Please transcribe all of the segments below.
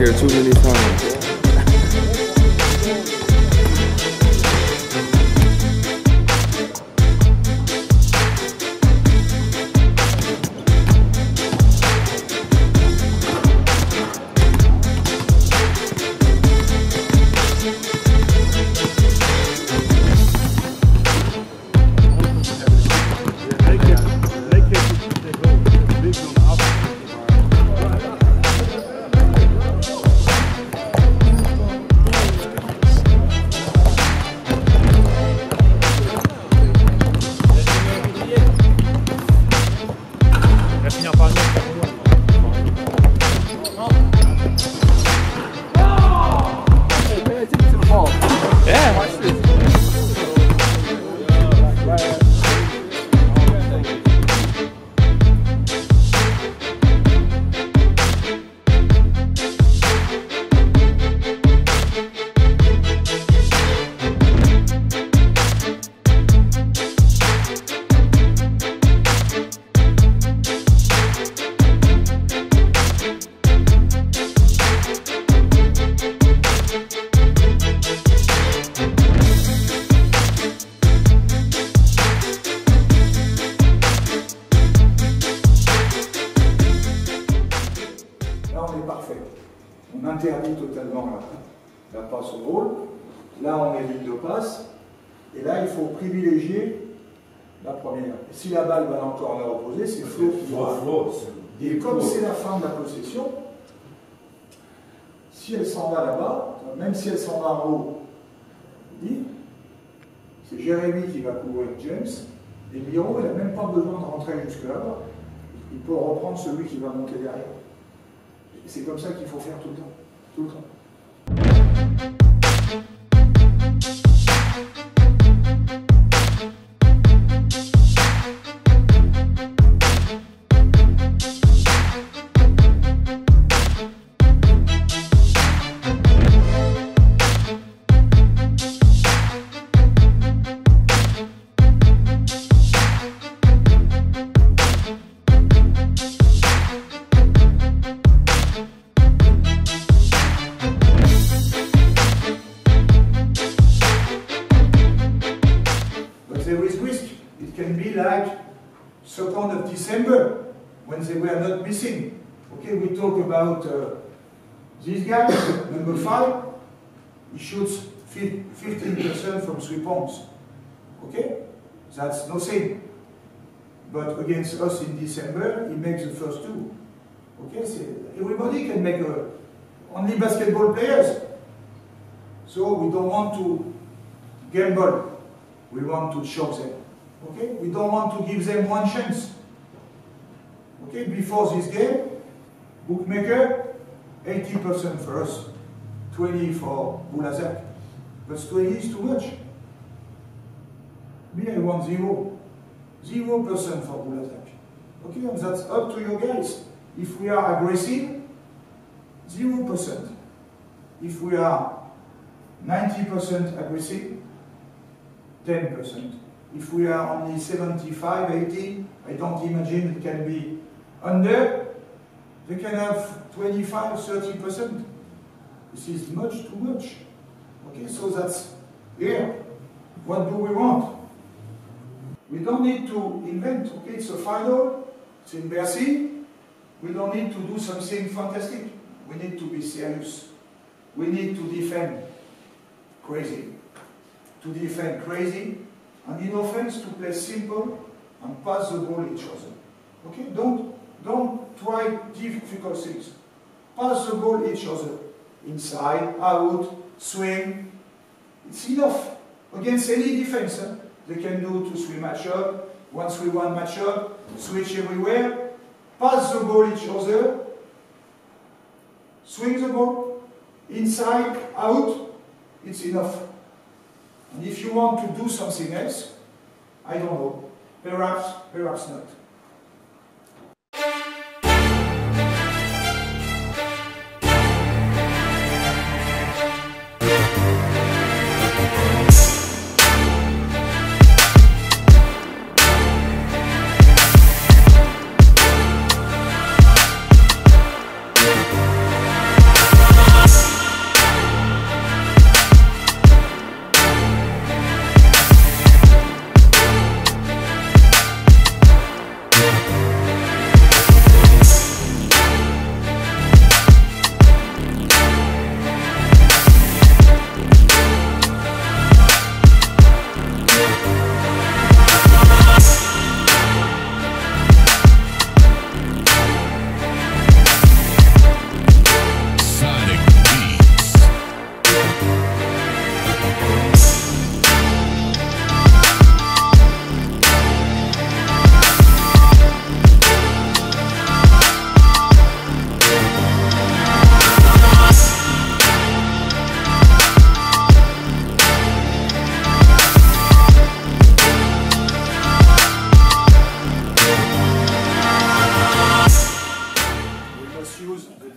here too many times. Si la balle va encore en leur opposé, c'est Flo qui va. Et comme c'est la fin de la possession, si elle s'en va là-bas, même si elle s'en va en haut, c'est Jérémy qui va couvrir James. Et Miro, il n'a même pas besoin de rentrer jusque là-bas. Il peut reprendre celui qui va monter derrière. C'est comme ça qu'il faut faire tout le temps. Tout le temps. About this guy, number 5, he shoots 15% from 3 points. Okay? That's nothing. But against us in December, he makes the first two. Okay? So everybody can make a, only basketball players. So we don't want to gamble. We want to shock them. Okay? We don't want to give them one chance. Okay? Before this game, bookmaker, 80% for us, 20 for Boulazac. But 20 is too much. Me, I want 0. 0% for Boulazac. Okay, and that's up to you guys. If we are aggressive, 0%. If we are 90% aggressive, 10%. If we are only 75, 80, I don't imagine it can be under. They can have 25, 30%. This is much too much. Okay, so that's here. What do we want? We don't need to invent. Okay, it's a final. It's in Bercy. We don't need to do something fantastic. We need to be serious. We need to defend crazy. To defend crazy. And in offense, to play simple and pass the ball each other. Okay, don't try difficult things. Pass the ball each other. Inside, out, swing. It's enough. Against any defense, eh? They can do 2-3 matchup, 1-3-1 matchup, switch everywhere. Pass the ball each other. Swing the ball. Inside, out. It's enough. And if you want to do something else, I don't know. Perhaps not.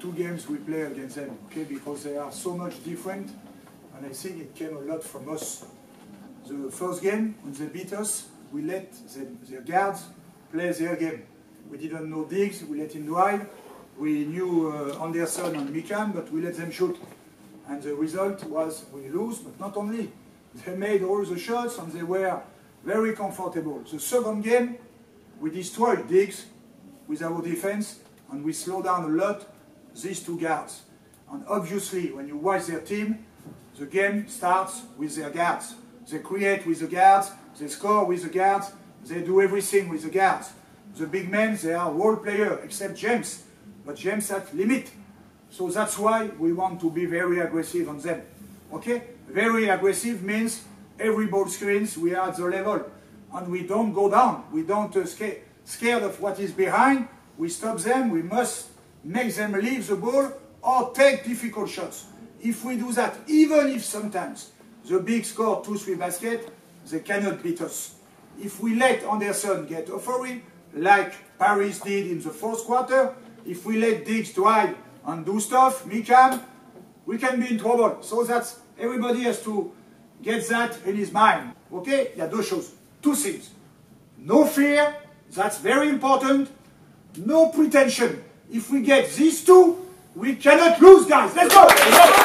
two games we play against them, okay, because they are so much different, and I think it came a lot from us. The first game, when they beat us, we let their guards play their game. We didn't know Diggs, we let him drive, we knew Anderson and Mikan, but we let them shoot. And the result was we lose, but not only. They made all the shots and they were very comfortable. The second game, we destroyed Diggs with our defense and we slowed down a lot these two guards. And obviously, when you watch their team, the game starts with their guards. They create with the guards, they score with the guards, they do everything with the guards. The big men, they are role players, except James. But James at limit. So that's why we want to be very aggressive on them. Okay? Very aggressive means every ball screens, we are at the level. And we don't go down. We don't scared of what is behind. We stop them. We must make them leave the ball or take difficult shots. If we do that, even if sometimes the big score 2-3 baskets, they cannot beat us. If we let Anderson get offering, like Paris did in the fourth quarter, if we let Diggs drive and do stuff, we can be in trouble. So that's, everybody has to get that in his mind. Okay? There are two things. No fear, that's very important. No pretension. If we get these two, we cannot lose, guys. Let's go! Let's go.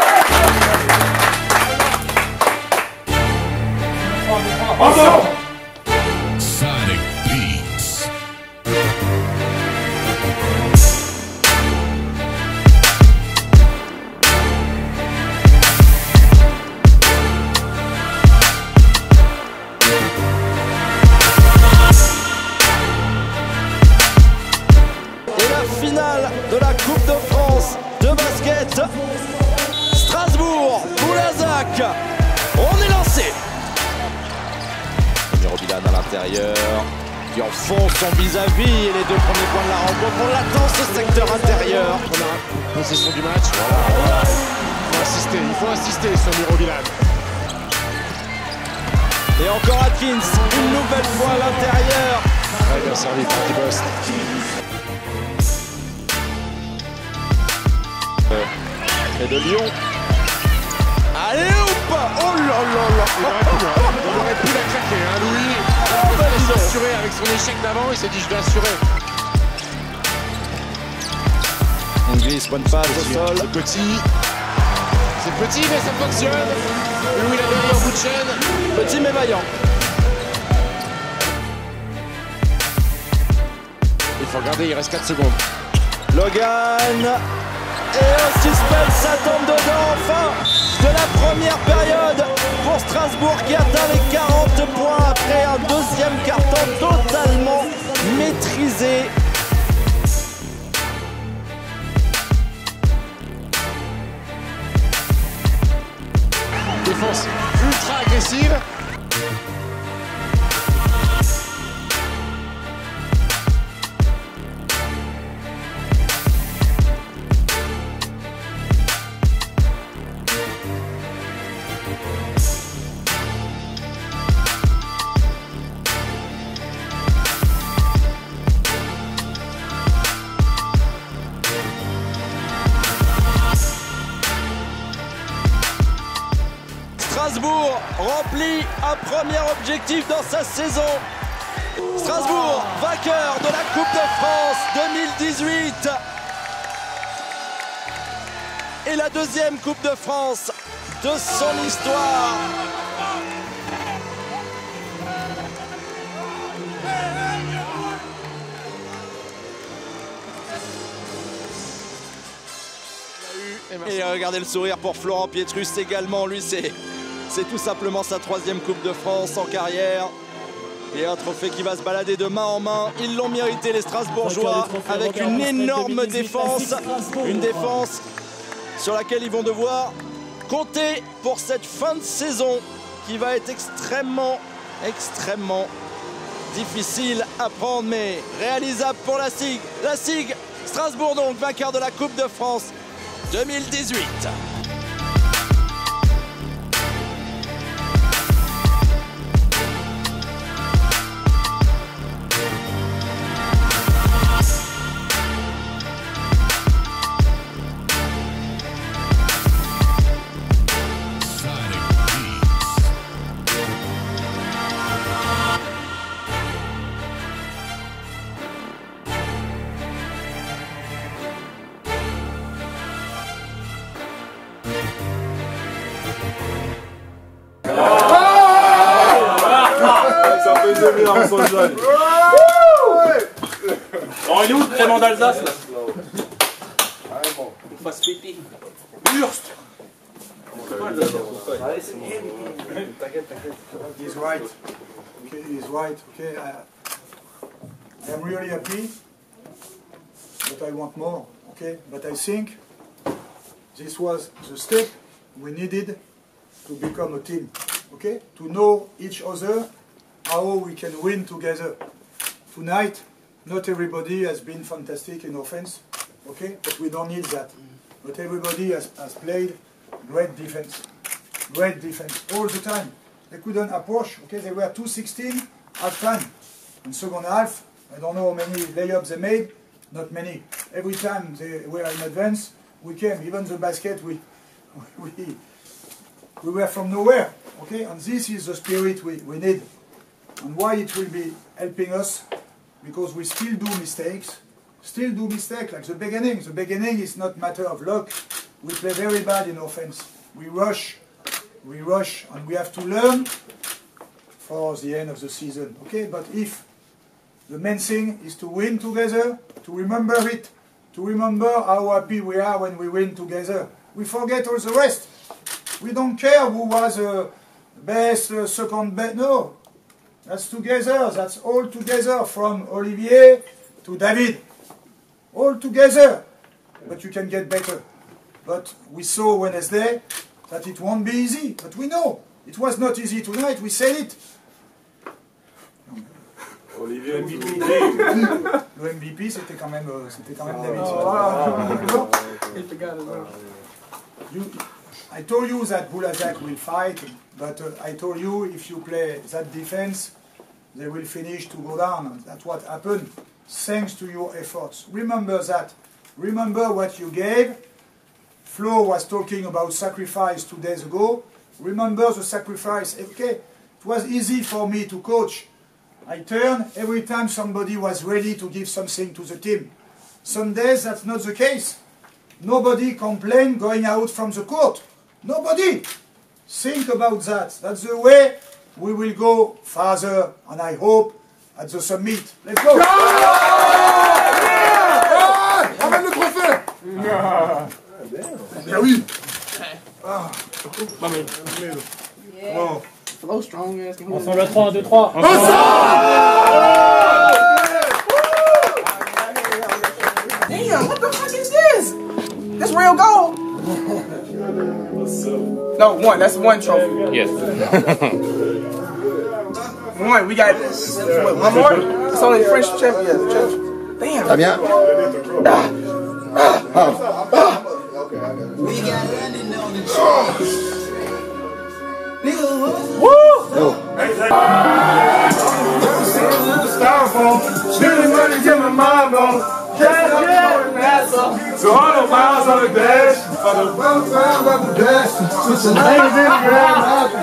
De la Coupe de France de basket, Strasbourg, Boulazac, on est lancé. Miro Bilan à l'intérieur, qui enfonce son vis-à-vis et les deux premiers points de la rencontre. On l'attend ce secteur intérieur. On a possession du match. Voilà. Il faut insister sur Miro Bilan. Et encore Atkins, une nouvelle fois à l'intérieur. Très bien servi par Dee Bost. Et de Lyon. Allez ou pas? Oh là là là! On aurait pu la craquer, hein, Louis. Il s'est assuré avec son échec d'avant, il s'est dit je vais assurer. On glisse, bonne passe au sol. C'est petit mais ça fonctionne. Louis Labeyrie en bout de chaîne. Petit mais vaillant. Il faut regarder, il reste 4 secondes. Logan. Et un suspense, ça tombe dedans, enfin, de la première période pour Strasbourg qui atteint les 40 points après un deuxième carton totalement maîtrisé. Défense ultra agressive. Strasbourg remplit un premier objectif dans sa saison. Strasbourg, vainqueur de la Coupe de France 2018. Et la deuxième Coupe de France de son histoire. Et regardez le sourire pour Florent Pietrus également, lui c'est tout simplement sa troisième Coupe de France en carrière. Et un trophée qui va se balader de main en main. Ils l'ont mérité les Strasbourgeois avec une énorme défense. Une défense sur laquelle ils vont devoir compter pour cette fin de saison qui va être extrêmement difficile à prendre. Mais réalisable pour la SIG. La SIG Strasbourg donc vainqueur de la Coupe de France 2018. la rançon jaune. Oh, il est où le crément d'Alsace là? On fasse péter. Wurst. T'inquiète, t'inquiète. He's right. Okay, he's right. Okay, I'm really happy, but I want more. Okay, but I think this was the step we needed to become a team. Okay, to know each other, how we can win together. Tonight, not everybody has been fantastic in offense. Okay, but we don't need that. But everybody has played great defense all the time. They couldn't approach. Okay, they were 2-16 at time. In second half, I don't know how many layups they made. Not many. Every time they were in advance, we came. Even the basket, we were from nowhere. Okay, and this is the spirit we need. And why it will be helping us, because we still do mistakes. Still do mistakes like the beginning. The beginning is not matter of luck. We play very bad in offense. We rush, and we have to learn for the end of the season. Okay, but if the main thing is to win together, to remember it, to remember how happy we are when we win together. We forget all the rest. We don't care who was best, second best. No, that's together. That's all together, from Olivier to David. All together, but you can get better. But we saw Wednesday that it won't be easy. But we know it was not easy tonight. We said it. Olivier MVP. Le MVP, c'était quand même David. I told you that Boulazac will fight, but I told you if you play that defense, they will finish to go down. That's what happened. Thanks to your efforts. Remember that. Remember what you gave. Flo was talking about sacrifice 2 days ago. Remember the sacrifice. Okay, it was easy for me to coach. I turned every time somebody was ready to give something to the team. Some days that's not the case. Nobody complained going out from the court. Nobody. Think about that. That's the way we will go farther, and I hope at the summit. Let's go. Ramène le trophée. Yeah, we. Wow. Flow strong ass. On sent le 3, 2, 3. On sent! Damn, what the fuck is this? That's real gold. No, one. That's one trophy. Yes. One. We got this. What, one more? It's only French champions. Damn. Très bien. We got London on the charts. Nigga, woo! Styrofoam, building money, get my mind on. That's it. So all the miles on the dash, on the round, round, round the dash. Put some names in the ground.